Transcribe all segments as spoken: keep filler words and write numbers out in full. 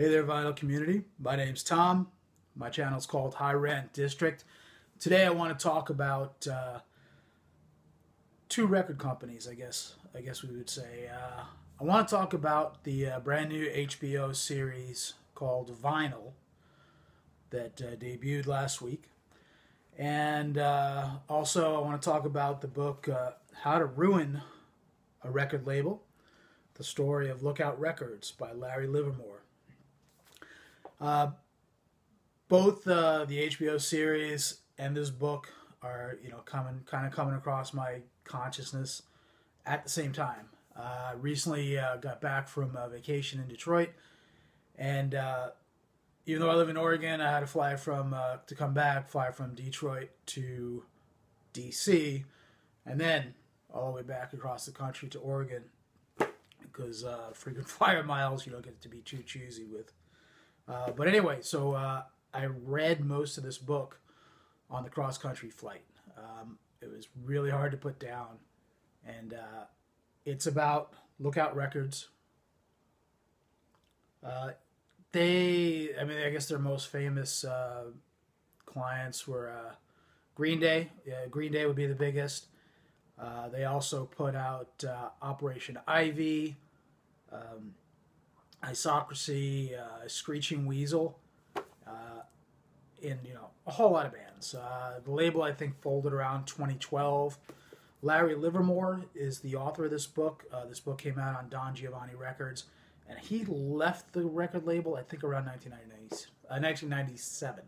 Hey there, Vinyl community. My name's Tom. My channel's called High Rent District. Today I want to talk about uh, two record companies, I guess I guess we would say. Uh, I want to talk about the uh, brand new H B O series called Vinyl that uh, debuted last week. And uh, also I want to talk about the book uh, How to Ruin a Record Label, The Story of Lookout Records by Larry Livermore. Uh, both uh, the H B O series and this book are, you know, coming kind of coming across my consciousness at the same time. Uh, recently uh, got back from a vacation in Detroit, and uh, even though I live in Oregon, I had to fly from uh, to come back, fly from Detroit to D C, and then all the way back across the country to Oregon because uh, frequent flyer miles, you don't get to be too choosy with. Uh, but anyway, so uh, I read most of this book on the cross-country flight. Um, it was really hard to put down. And uh, it's about Lookout Records. Uh, they, I mean, I guess their most famous uh, clients were uh, Green Day. Yeah, Green Day would be the biggest. Uh, they also put out uh, Operation Ivy, um, Isocracy, uh, Screeching Weasel, uh, and, you know, a whole lot of bands. Uh, the label, I think, folded around twenty twelve. Larry Livermore is the author of this book. Uh, this book came out on Don Giovanni Records, and he left the record label, I think, around nineteen ninety-seven.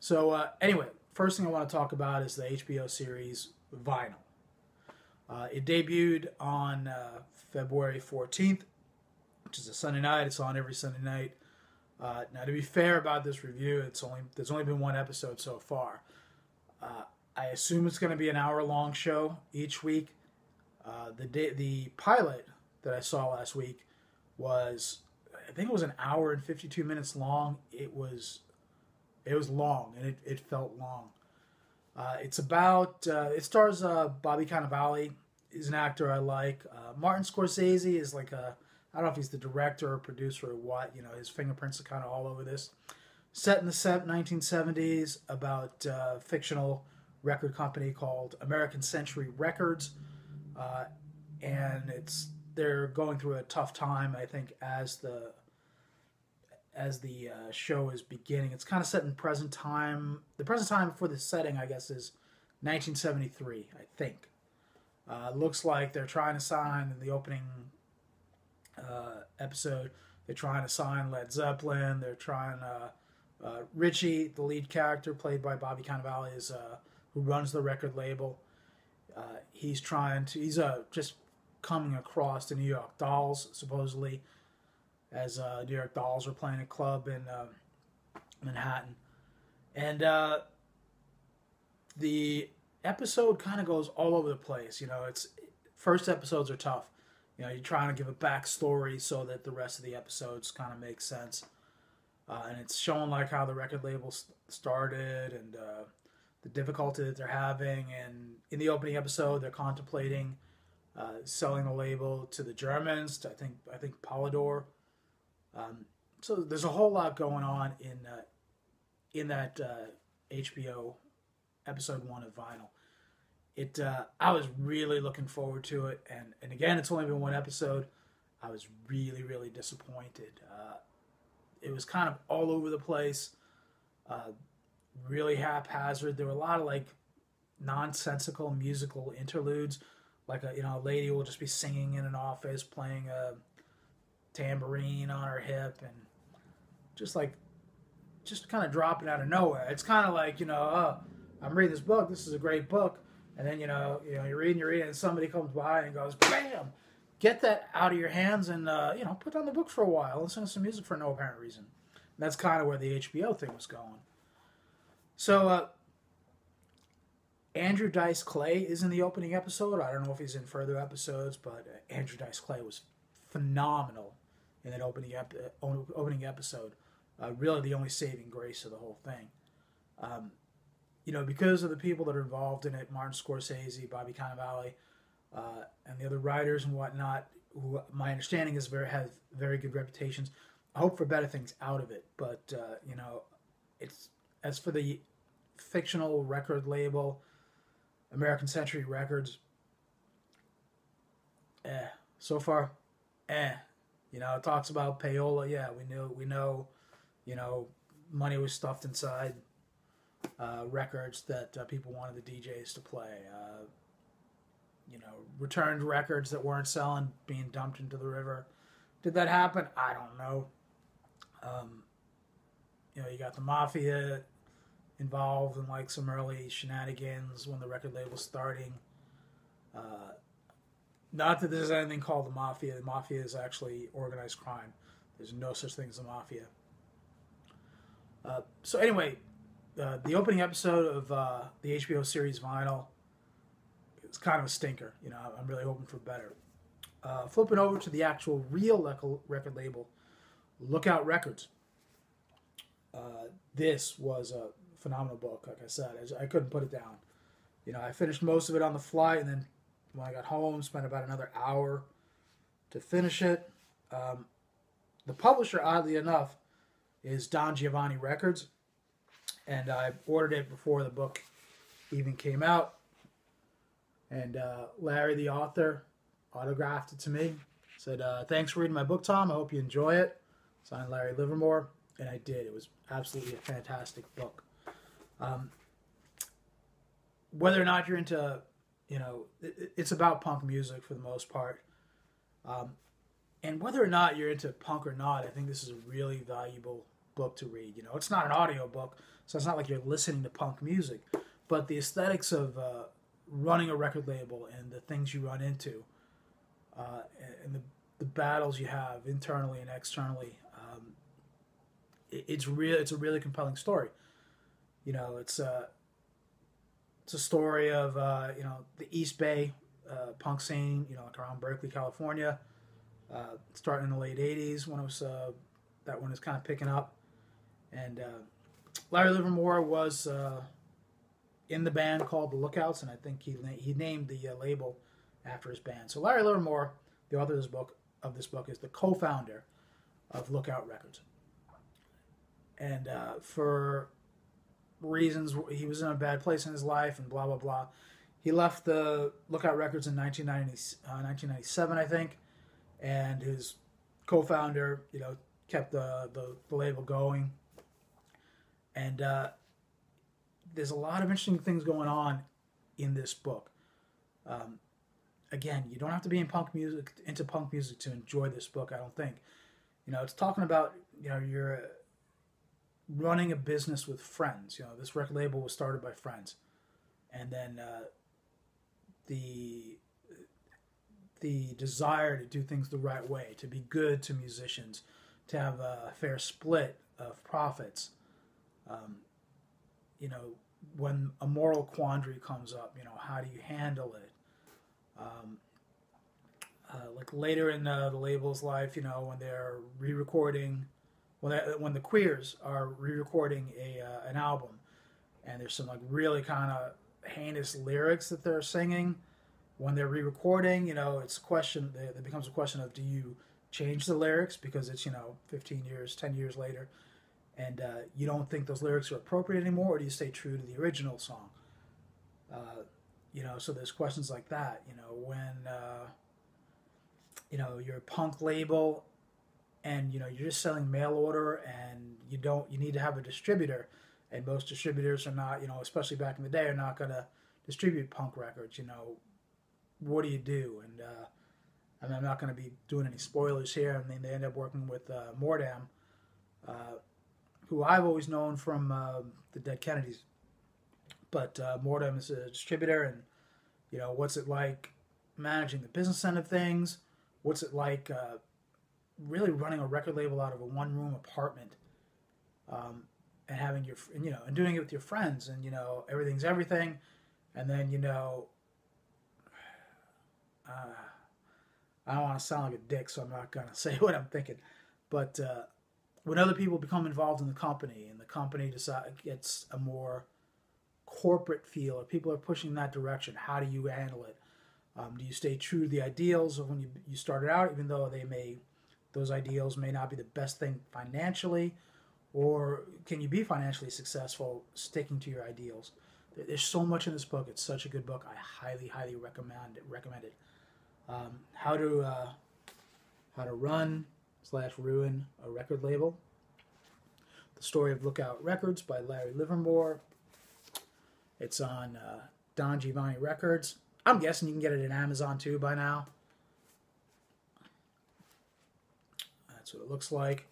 So, uh, anyway, first thing I want to talk about is the H B O series Vinyl. Uh, it debuted on uh, February fourteenth. Which is a Sunday night. It's on every Sunday night. Uh, now, to be fair about this review, it's only there's only been one episode so far. Uh, I assume it's going to be an hour-long show each week. Uh, the day, the pilot that I saw last week was, I think it was an hour and fifty-two minutes long. It was, it was long, and it, it felt long. Uh, it's about. Uh, it stars uh, Bobby Cannavale. He's an actor I like. Uh, Martin Scorsese is like a I don't know if he's the director or producer or what. You know, his fingerprints are kind of all over this. Set in the nineteen seventies about a fictional record company called American Century Records. Uh, and it's they're going through a tough time, I think, as the, as the uh, show is beginning. It's kind of set in present time. The present time for the setting, I guess, is nineteen seventy-three, I think. Uh, looks like they're trying to sign in the opening Uh, episode. They're trying to sign Led Zeppelin. They're trying to... Uh, uh, Richie, the lead character, played by Bobby Cannavale, is, uh, who runs the record label. Uh, he's trying to... He's uh, just coming across the New York Dolls, supposedly, as uh, New York Dolls are playing a club in um, Manhattan. And uh, the episode kind of goes all over the place. You know, it's... First episodes are tough. You know, you're trying to give a backstory so that the rest of the episodes kind of make sense. Uh, and it's showing, like, how the record label st started and uh, the difficulty that they're having. And in the opening episode, they're contemplating uh, selling the label to the Germans, to, I think, I think Polydor. Um, so there's a whole lot going on in, uh, in that uh, H B O episode one of Vinyl. It, uh, I was really looking forward to it, and, and again, it's only been one episode. I was really, really disappointed. Uh, it was kind of all over the place, uh, really haphazard. There were a lot of, like, nonsensical musical interludes, like a, you know, a lady will just be singing in an office, playing a tambourine on her hip, and just, like, just kind of dropping out of nowhere. It's kind of like, you know, oh, I'm reading this book, this is a great book. And then, you know, you know, you're reading, you're reading, and somebody comes by and goes, bam, get that out of your hands and, uh, you know, put down the book for a while. Listen to some music for no apparent reason. And that's kind of where the H B O thing was going. So, uh, Andrew Dice Clay is in the opening episode. I don't know if he's in further episodes, but uh, Andrew Dice Clay was phenomenal in that opening, ep opening episode. Uh, really the only saving grace of the whole thing. Um... You know, because of the people that are involved in it, Martin Scorsese, Bobby Cannavale, uh, and the other writers and whatnot, who my understanding is very, have very good reputations, hope for better things out of it. But, uh, you know, it's as for the fictional record label, American Century Records, eh. So far, eh. You know, it talks about payola. Yeah, we knew, we know, you know, money was stuffed inside uh, records that uh, people wanted the D Js to play. Uh, you know, returned records that weren't selling being dumped into the river. Did that happen? I don't know. Um, you know, you got the mafia involved in like some early shenanigans when the record label's starting. Uh, not that there's anything called the mafia. The mafia is actually organized crime. There's no such thing as the mafia. Uh, so anyway, uh, the opening episode of uh, the H B O series Vinyl is kind of a stinker. You know, I'm really hoping for better. Uh, flipping over to the actual real record label, Lookout Records. Uh, this was a phenomenal book, like I said. I, just, I couldn't put it down. You know, I finished most of it on the flight, and then when I got home, spent about another hour to finish it. Um, the publisher, oddly enough, is Don Giovanni Records, and I ordered it before the book even came out. And uh, Larry, the author, autographed it to me. Said, uh, "Thanks for reading my book, Tom. I hope you enjoy it." Signed, Larry Livermore, and I did. It was absolutely a fantastic book. Um, whether or not you're into, you know, it, it's about punk music for the most part. Um, and whether or not you're into punk or not, I think this is a really valuable book to read. You know, it's not an audio book, so it's not like you're listening to punk music, but the aesthetics of uh, running a record label and the things you run into, uh, and the, the battles you have internally and externally, um, it, it's real. It's a really compelling story. You know, it's a it's a story of uh, you know, the East Bay uh, punk scene. You know, like around Berkeley, California, uh, starting in the late eighties when it was uh, that one is kind of picking up. And uh, Larry Livermore was uh, in the band called The Lookouts, and I think he he named the uh, label after his band. So Larry Livermore, the author of this book, of this book is the co-founder of Lookout Records, and uh, for reasons, he was in a bad place in his life and blah blah blah. He left the Lookout Records in nineteen ninety, uh, nineteen ninety-seven, I think, and his co-founder, you know, kept the the, the label going. And uh, there's a lot of interesting things going on in this book. Um, Again, you don't have to be in punk music into punk music to enjoy this book, I don't think. You know, it's talking about, you know, you're running a business with friends. You know, this record label was started by friends, and then uh, the the desire to do things the right way, to be good to musicians, to have a fair split of profits. Um, you know, when a moral quandary comes up, you know, how do you handle it? Um, uh, like later in uh, the label's life, you know, when they're re-recording, when that, when the Queers are re-recording a uh, an album, and there's some like really kind of heinous lyrics that they're singing when they're re-recording. You know, it's a question. It becomes a question of, do you change the lyrics because it's, you know, fifteen years, ten years later, and uh, you don't think those lyrics are appropriate anymore, or do you stay true to the original song? Uh, You know, so there's questions like that. You know, when uh, you know, you're a punk label, and you know you're just selling mail order, and you don't, you need to have a distributor, and most distributors are not, you know, especially back in the day, are not going to distribute punk records. You know, what do you do? And uh, I mean, I'm not going to be doing any spoilers here. I mean, they end up working with uh, Mordam, uh, who I've always known from uh, the Dead Kennedys. But uh, Mordam is a distributor, and, you know, what's it like managing the business end of things? What's it like uh, really running a record label out of a one-room apartment, um, and having your, you know, and doing it with your friends, and, you know, everything's everything. And then, you know, uh, I don't want to sound like a dick, so I'm not going to say what I'm thinking. But uh, when other people become involved in the company, and the company decide, gets a more corporate feel, or people are pushing that direction, how do you handle it? Um, do you stay true to the ideals of when you, you started out, even though they may those ideals may not be the best thing financially, or can you be financially successful sticking to your ideals? There's so much in this book. It's such a good book. I highly, highly recommend it. Recommend it. Um, how to uh, how to run slash ruin a record label. The Story of Lookout Records by Larry Livermore. It's on uh, Don Giovanni Records. I'm guessing you can get it in Amazon too by now. That's what it looks like.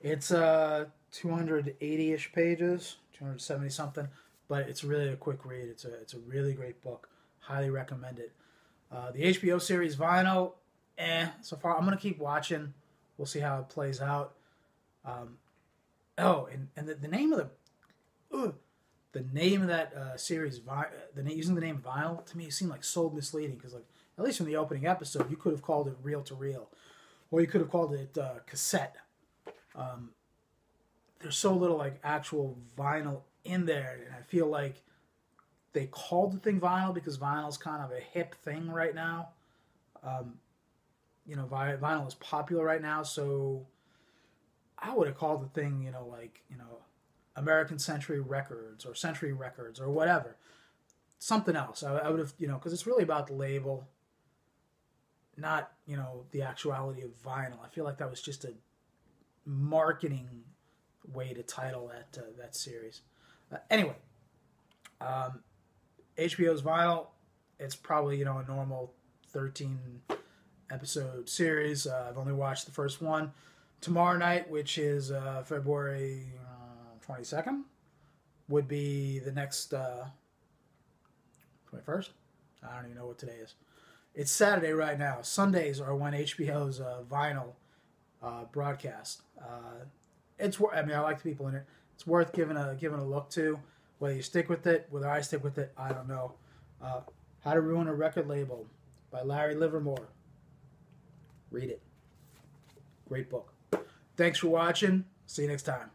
It's uh, two hundred eighty-ish pages, two hundred seventy something, but it's really a quick read. It's a it's a really great book. Highly recommend it. Uh, the H B O series Vinyl, eh? So far, I'm gonna keep watching. We'll see how it plays out. Um, oh, and and the, the name of the ugh, the name of that uh, series, Vi the using the name Vinyl, to me seemed like so misleading, because like at least in the opening episode, you could have called it Reel to Reel, or you could have called it uh, Cassette. Um, there's so little like actual vinyl in there, and I feel like they called the thing vinyl because vinyl's kind of a hip thing right now. Um, you know, vinyl is popular right now, so I would have called the thing, you know, like, you know, American Century Records or Century Records or whatever. Something else. I, I would have, you know, because it's really about the label, not, you know, the actuality of vinyl. I feel like that was just a marketing way to title that, uh, that series. Uh, anyway, um, H B O's Vinyl, it's probably, you know, a normal thirteen episode series. Uh, I've only watched the first one. Tomorrow night, which is uh, February twenty-second, would be the next uh, twenty-first. I don't even know what today is. It's Saturday right now. Sundays are when H B O's uh, Vinyl uh, broadcast. Uh, it's I mean I like the people in it. It's worth giving a giving a look to. Whether you stick with it, whether I stick with it, I don't know. Uh, How to Ruin a Record Label by Larry Livermore. Read it. Great book. Thanks for watching. See you next time.